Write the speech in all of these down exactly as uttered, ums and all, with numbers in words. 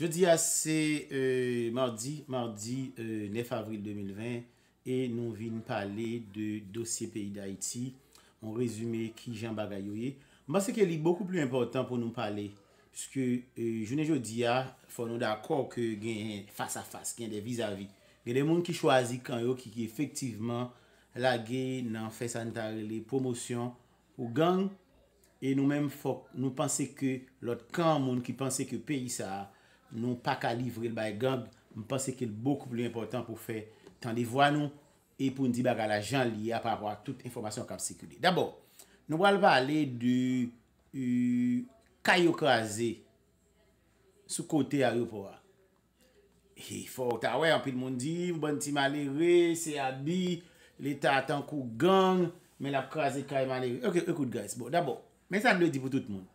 Jeudi, c'est euh, mardi, mardi euh, neuf avril deux mille vingt, et nous venons parler de dossier pays d'Haïti. On résume qui Jean Bagayoye. Moi, c'est qu'il est beaucoup plus important pour nous parler, puisque euh, je ne jeudi, il faut nous d'accord que gain face à face, gain des vis-à-vis. Il y a des gens qui choisissent quand yo qui effectivement la gain dans fait sanitaire les promotions pour gang. Et nous-mêmes, nous pensons que l'autre camp, monde qui pensait que pays ça, nous pas qu'à livrer le bail gang, nous pensons qu'il est beaucoup plus important pour faire tant de voix nous et pour nous dire à la gens liés par rapport à toute information qui a circulé. D'abord, nous allons parler de euh, Kayo Krasé sous côté aéroport. Il faut que un peu de monde dit, bon petit malheureux, c'est habit, l'État attend coup gang, mais la crasé Kayo malheureux. Ok, écoute, guys. Bon, d'abord, mais ça le dit pour tout le monde.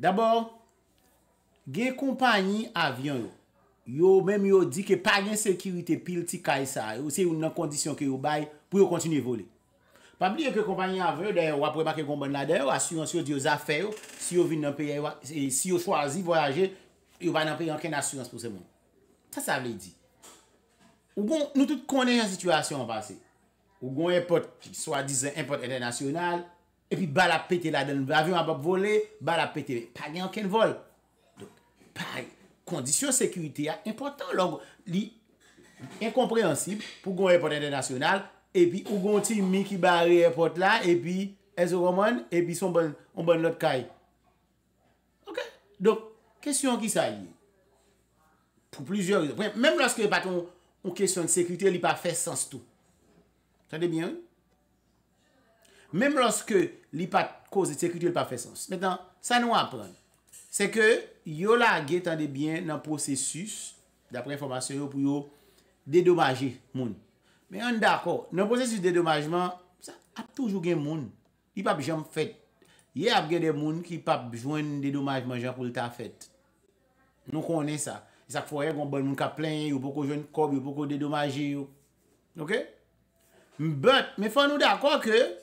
D'abord, les compagnies avions, yo même yo dit que pas de sécurité pile ti kay sa yo, c'est une condition que yo bay pour continuer voler. Pas oublier que compagnie avion d'ailleurs après marquer combien là d'ailleurs assurance yo des affaires si yo vinn dans pays et si yo choisi voyager, yo va dans pays aucune assurance pour ce monde. Ça ça veut dire. Ou bon, nous tous connaissons la situation passée. Ou bon import soi-disant import international et puis bal a pété là dans l'avion a pas voler, bal a pété, pas aucun vol. Donc pareil. Condition sécurité important log li incompréhensible pour gon airport international et puis ou gon timi qui barre airport là et puis ezoman et puis son bon on bon l'autre caille. OK, donc question qui ça y pour plusieurs même lorsque pas ton on question de sécurité il pas fait sens tout. Entendez bien? Même lorsque il pas cause de sécurité il pas fait sens. Maintenant ça nous apprend c'est que yo la guettande bien dans processus d'après information pour yo dédommager moun. Mais on d'accord, dans processus dédommagement, ça a toujours gen moun. Il pas jamais fait. Hier a gen des moun qui pas joindre dédommagement genre pour le ta fait. Nous connaissons ça. Ça faut y gon bon moun ka plaindre ou beaucoup joindre cob ou beaucoup dédommager yo. OK? But, mais faut nous d'accord que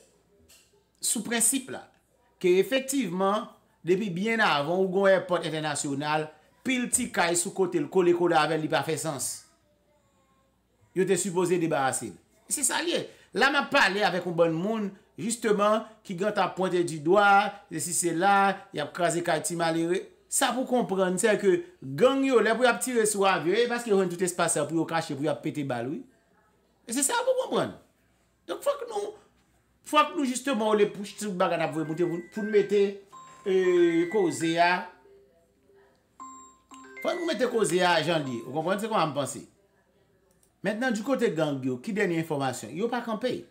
sous principe là que effectivement depuis bien avant, ou gon airport international, pile ti kay sous côté le collé collé avec li pas fait sens. Yo te supposé débarrasser. C'est ça lié. Là m'a parlé avec un bon monde justement qui gant a pointé du doigt, et si c'est là, y a crasé kay ti malheureux. Ça pour comprendre c'est que gang yo les pour y tirer sur avion parce que yon tout espace pour yo cacher pour y péter balle oui. Et c'est ça pour comprendre. Donc faut que nous faut que nous justement on les push tout bagana pour pour mettre Euh, Kozea, faut que vous mettez Kozea, j'en dis. Vous comprenez ce qu'on va me penser. Maintenant, du côté gang, qui donne information, ils n'ont pas campé.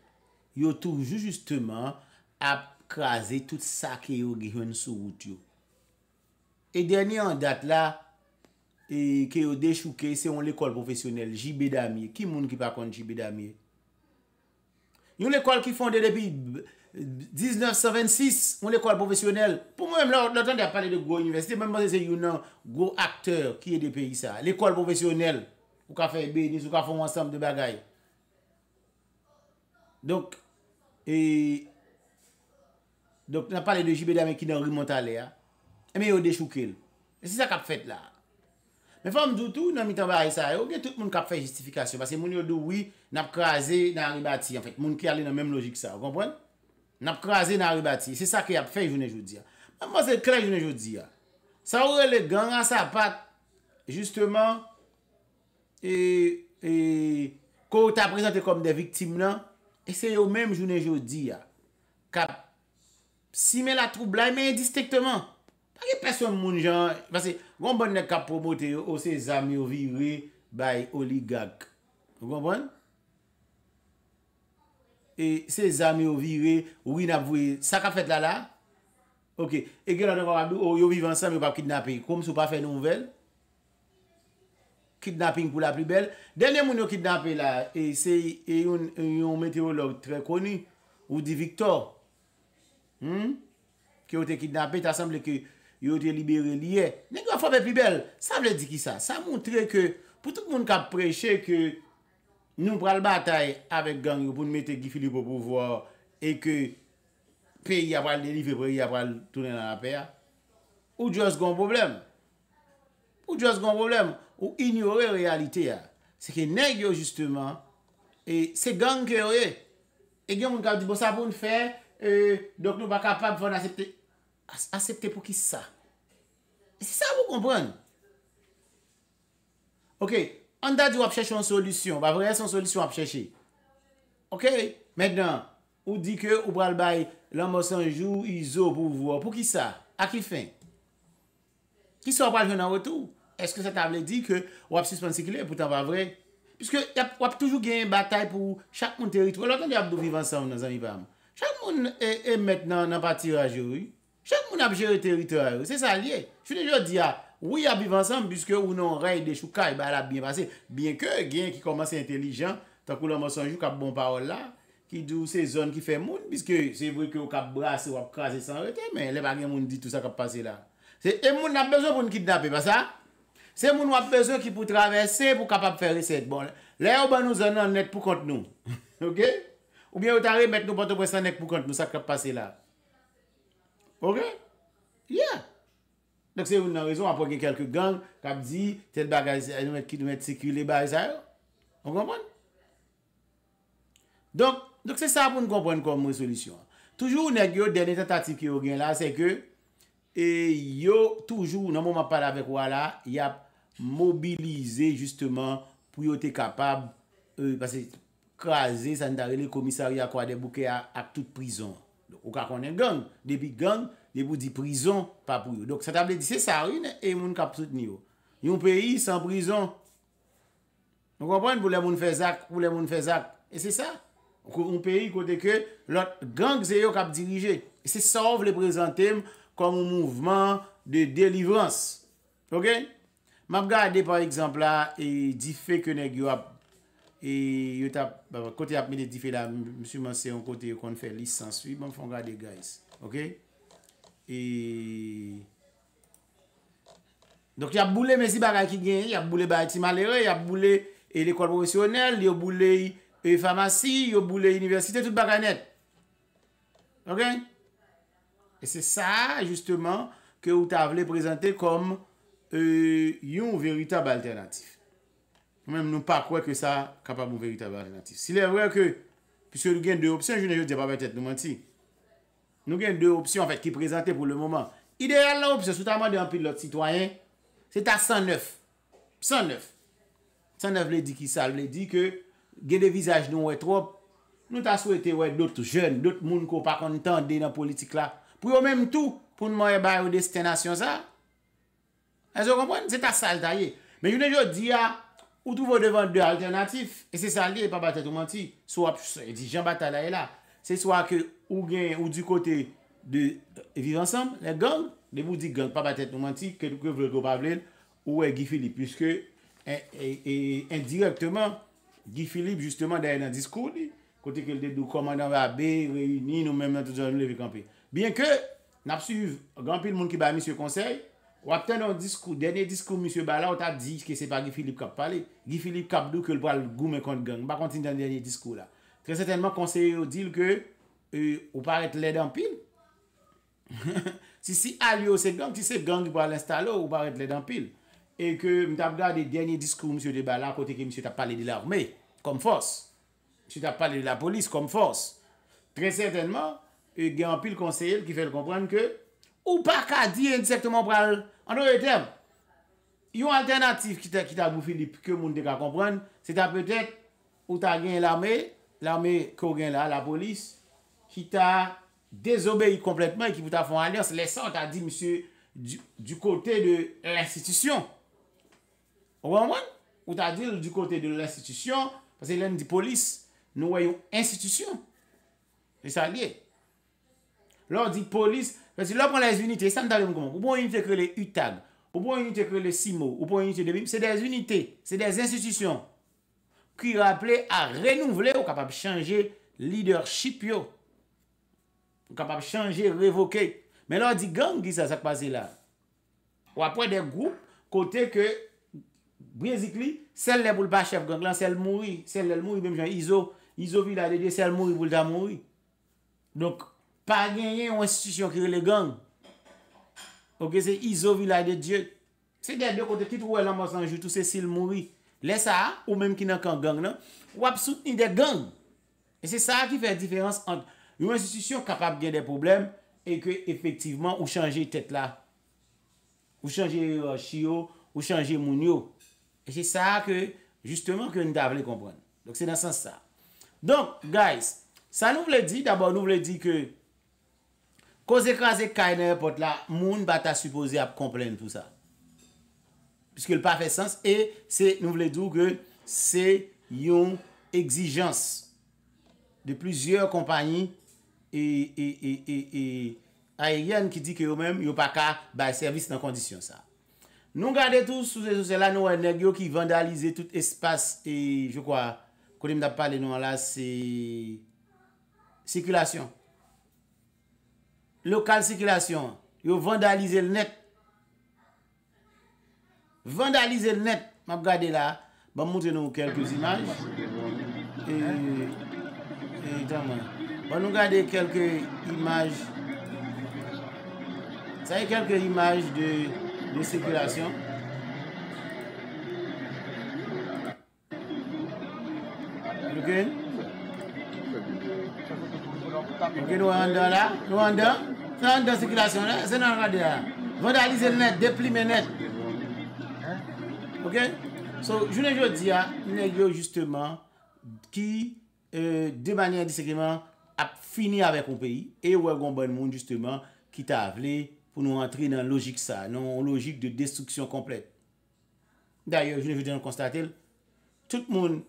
Ils ont toujours justement écrasé tout ça qui est sur route. Et dernier en date là, qui est déchouqué, c'est l'école professionnelle J B Damier. Qui moun qui par contre J B Damier? Ils ont l'école qui fondée depuis mille neuf cent vingt-six, on l'école professionnelle. Pour moi, l'autre temps, on parlé de gros université, même si c'est un gros acteur qui est des pays ça. L'école professionnelle, ou qu'a fait bénis, ou qu'a fait un ensemble de bagailles. Donc, et, donc, on a parlé de J B Damier qui remonte à l'air. Mais il y a des chouquets. Et c'est ça qu'a fait là. Mais femme du tout, dans le temps, il y a tout le monde qui a fait justification. Parce que les gens disent oui, on a crasé, on a rebâti. En fait, les gens qui allaient dans la même logique ça. Vous comprenez? N'a crasé n'a rebâti, c'est ça qui a fait journée aujourd'hui. Moi c'est clair journée aujourd'hui. Ça aurait les gang à sa patte justement et et qu'on t'a présenté comme des victimes là et c'est au même journée aujourd'hui qu'a simé la trouble mais indistinctement. Pas que personne moun gens parce que gon bon nèg k'ap promoter au ses amis au viré by oligarque. Vous comprenez? Et ses amis ont viré, oui, n'a voué, ça qu'a fait là là. OK. Et que l'on va dire, vivent ensemble, ils pas kidnappé. Comme si on pas fait de nouvelles. Kidnapping pour la plus belle. Dernier moun kidnappé là, et c'est un météorologue très connu, ou dit Victor, hmm? Qui ont été kidnappé, il semble que ils ont été libérés liés. Mais la femme est plus belle. Ça veut dire qui ça? Ça montre que, pour tout le monde qui a prêché que, nous prenons la bataille avec gang pour nous mettre Guy Philippe au pouvoir et que le pays a pas le délivrer, le pays a pas le tourner dans la paix. Ou juste un problème. ou juste un problème, ou ignorer la réalité. C'est que nèg justement, et c'est gang qui est. Et il y a des gens qui disent, bon, ça pour nous faire, donc nous ne sommes pas capables de accepter. Accepter pour qui ça? C'est ça vous comprenez? Ok, on a dit qu'on cherche une solution. Bah, vrai, c'est une solution à chercher. Ok, maintenant, on dit que vous prenez le bail, l'homme s'en joue, I S O pour vous. Pour qui ça? À qui fin? Qui sont pas en retour? Est-ce que ça t'a dit que vous avez suspendu qu'il est pourtant pas vrai? Puisque vous avez toujours gagné une bataille pour chaque territoire. L'autre, vous avez vivre ensemble, nos amis. Chaque monde est maintenant dans le tirage. Chaque monde a géré le territoire. C'est ça lié. Je suis déjà dit, oui, à vivre ensemble, puisque ou non, règle de chouka, il va bien passer. Bien que, gain qui commence intelligent, tant que l'homme s'en joue, qui a bon parole là, qui dit ces zones qui fait monde, puisque c'est vrai que vous avez brassé ou crasé sans arrêter, mais les bagues monde dit tout ça qui a passé là. C'est et moun n'a besoin pour nous kidnapper, pas ça? C'est moun n'a besoin qui pour traverser, pour capable faire recette. Bon, là, on nous en net pour contre nous. OK? Ou bien, on t'arrive mettre nous pour te net pour contre nous, ça qui a passé là. OK? Yeah! Donc, c'est une raison, après qu'il y a quelques gangs qui disent, tel bagage, qui nous mettent séculer, ça. On comprend? Donc, donc c'est ça pour nous comprendre comme solution. Toujours, la dernière tentative qui est là, c'est que, et yo, toujours, dans le moment où je parle avec vous là, il a mobilisé justement pour être capable de craser les commissariats à des bouquets à toute prison. Ou quand on est gang, depuis gang, depuis dit prison, pas pour eux. Donc, ça t'a dit, c'est ça, oui, et moun kap soutni yo. Yon pays sans prison. Vous comprenez? Pour les moun fè zak, pour les moun fè zak. Et c'est ça. Un pays côté que l'autre gang, c'est yo kap dirige. Et c'est ça, vous le présentez comme un mouvement de délivrance. Ok? M'a regardé par exemple là, et dit fait que nèg yo a. Et yo t'a côté a mis des diffé là monsieur c'est un côté qu'on fait licence oui bon faut regarder guys. OK et donc y a boulé mes bagages qui gagne, y a boulé bâti malheureux, y a boulé et l'école professionnelle, y a boulé et pharmacie, y a boulé université tout baganette. OK et c'est ça justement que vous t'avez présenté comme euh, une véritable alternative. Même nous pas croire que ça capable de véritable alternative. S'il est vrai que puisque nous avons deux options, je ne dis pas peut-être nous mentir. Nous avons deux options en fait qui présentent pour le moment. Idéal la option sous ta demande en pilote citoyen, c'est à cent neuf. cent neuf. cent neuf veut dire qui ça veut dire que gain des visages nous est trop. Nous t'a souhaité ouais d'autres jeunes, d'autres monde qu'on pas content dans la politique là. Pour eux même tout pour nous montrer ba destination ça. Est-ce que vous comprenez? C'est à ça taillé. Mais je ne dis à ou trouve devant deux alternatives. Et c'est ça lié, pas battre tout menti. Soit, il dit Jean Batala est là. C'est soit que ou gain ou du côté de vivre ensemble, les gangs, de vous dire gang, pas battre tout menti, que vous voulez pas ou Guy Philippe. Puisque indirectement, Guy Philippe, justement, derrière le discours, côté que le commandant va réunir nous-mêmes dans tout le monde camper. Bien que, nous suivons grand pile monde qui va monsieur conseil. Ou après dans discours dernier discours monsieur Bala on t'a dit que c'est pas Guy Philippe qui a parlé Guy Philippe qui a dit que le bras goûme contre gang pas continue dans dernier discours là très certainement conseiller au dire que ou paraît l'aide en pile si si alio c'est gang si c'est gang qui va l'installer ou paraît l'aide en pile et que m't'a regardé dernier discours monsieur de Bala côté que monsieur t'a parlé de l'armée comme force monsieur t'a parlé de la police comme force très certainement il y a en pile conseiller qui fait comprendre que ou pas qu'à dire exactement pral en d'autres termes une alternative qui t'a qui t'a Guy Philippe que monde ka comprendre c'est peut-être ou t'a gagné l'armée l'armée qu'on gagne là la police qui t'a désobéi complètement et qui vous t'a fait une alliance laissant t'a dit monsieur du, du côté de l'institution ou t'a dit du côté de l'institution parce que l'un dit police nous voyons institution et ça lié l'on dit police. Parce que là, pour les unités, ça me donne comment. Ou pour une unité que les U T A G, ou pour une unité que les SIMO, ou pour une unité de B I M, c'est des unités, c'est des institutions qui rappellent à renouveler ou capable de changer leadership, ou capable de changer, révoquer. Mais là, on dit gang, ça, ça passe là. Ou après des groupes, côté que, basically, celle là pour le pas chef gang, celle mourir, celle là mourir, même genre I S O, I S O Villa de Dieu, celle mourir pour le mourir. Donc, pas gagner une institution qui est le gang. Ok, c'est I S O Village de Dieu. C'est des deux côtés, tout le monde en joue, tout Cécile mourit. Laisse ça, ou même qui n'a qu'un gang, ou à soutenir des gangs. Et c'est ça qui fait la différence entre une institution capable de des problèmes et que, effectivement, ou changer tête là. Ou changer chio, ou changer mounio. Et c'est ça que, justement, que nous devons comprendre. Donc, c'est dans ce sens ça. Donc, guys, ça nous voulait dire, d'abord, nous voulait dire que, cause écraser caille dans l'aéroport là, moun bata supposé à complaindre tout ça. Puisque le pas fait sens, et c'est, nous voulons dire que c'est une exigence de plusieurs compagnies et, et, et, et, et aériennes qui dit que eux-mêmes, ils n'ont pas qu'à bah, service dans condition ça. Nous regardons tous sous ces sociétés là, nous avons des gens qui vandalisent tout espace et je crois, quand on a parlé de là, c'est circulation. Local circulation, ils vandalisent le net. Vandaliser le net, je vais regarder là, je vais montrer nous quelques images. Et, et je vais nous regarder quelques images. Ça y est, quelques images de, de circulation. Ok. Ok, nous allons là. Nous allons là. Nous allons dans la circulation là. C'est dans le regarder là. Vandaliser le net, déplimer le net. Ok? So, je ne dis pas, nous justement qui, euh, de manière discrètement, a fini avec un pays et où un bon monde, justement, qui t'a appelé pour nous entrer dans la logique ça, non, logique de destruction complète. D'ailleurs, je ne veux dire, nous constater, tout le monde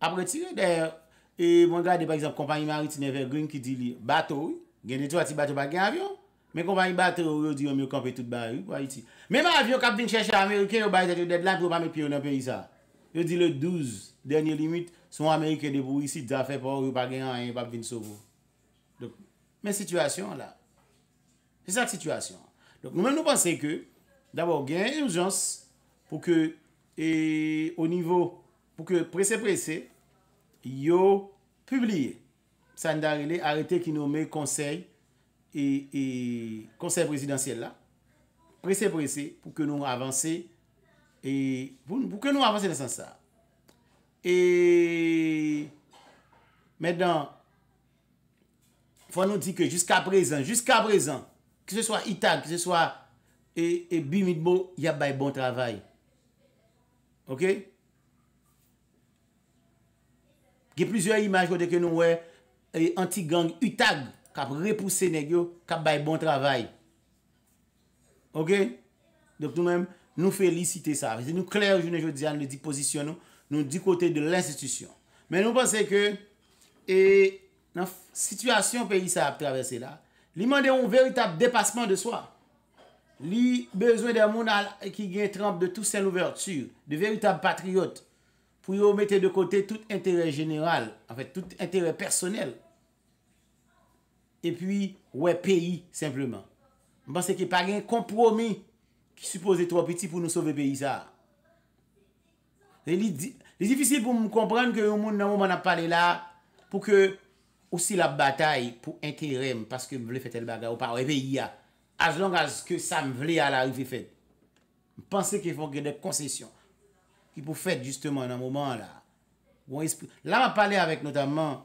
a retiré d'ailleurs, et mon gars, par exemple, compagnie Marie Tinevergreen qui dit, bateau, il y a des trois petits bateaux, pas un avion. Mais compagnie bateau, dit, on mieux camper tout barré pour Haïti. Même avion qui vient chercher américain, on va être là pour pas mettre pied dans le pays ça. Je dis le douze, dernière limite, sont américain de pour ici, ça fait pour pas gagner rien, pas venir sauver. Donc, mais situation là. C'est ça la situation. Donc nous-mêmes nous pensons que d'abord il y a une urgence pour que et au niveau pour que pressé pressé yo publié. Ça n'a relé arrêté qui nomme conseil Et, et conseil présidentiel là pressé pressé pour que nous avancer et pour, pour que nous avancer dans ce sens ça et maintenant faut nous dire que jusqu'à présent jusqu'à présent que ce soit U T A G que ce soit et, et B I M il y a un bon travail ok il y a plusieurs images que nous ouais anti-gang U T A G cap repousser nèg yo cap bay bon travail. OK? Donc nous même nous féliciter ça. Nous clair journée jodi à nous dit position nous nous dit côté de l'institution. Mais nous pensons que et dans situation pays ça a traversé là, il demande un véritable dépassement de soi. Li besoin des gens qui gagne trempe de toute cette ouverture, de véritables patriotes pour yo mettre de côté tout intérêt général, en fait tout intérêt personnel. Et puis, ouais, pays, simplement. Je pense qu'il n'y a pas de compromis qui suppose trop petit pour nous sauver le pays. C'est difficile pour nous comprendre que le monde n'a pas parlé là pour que aussi la bataille pour intérêt, parce que je voulais faire tel bagarre ou pas, le pays, as long as que ça me voulait à l'arrivée faite. Je pense qu'il faut que des concessions qui pour faire justement dans un moment là. Là, je parlais avec notamment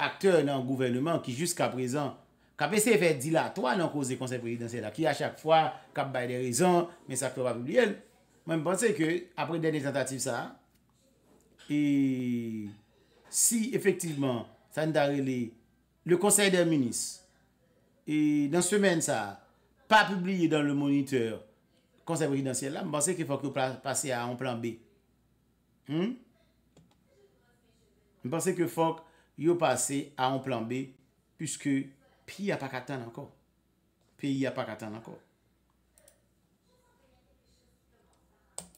acteurs dans le gouvernement qui jusqu'à présent cap essayer de faire dilatoire dans cause des conseils présidentiels qui à chaque fois cap bail des raisons mais ça peut pas publier même penser que après des tentatives ça et si effectivement ça n'a relé le conseil des ministres et dans semaine ça pas publié dans le moniteur conseil présidentiel là penser qu'il faut que passer à un plan B hmm? Penser que faut yo passé à un plan B puisque pays a pas qu'attendre encore. Pays a pas qu'attendre encore.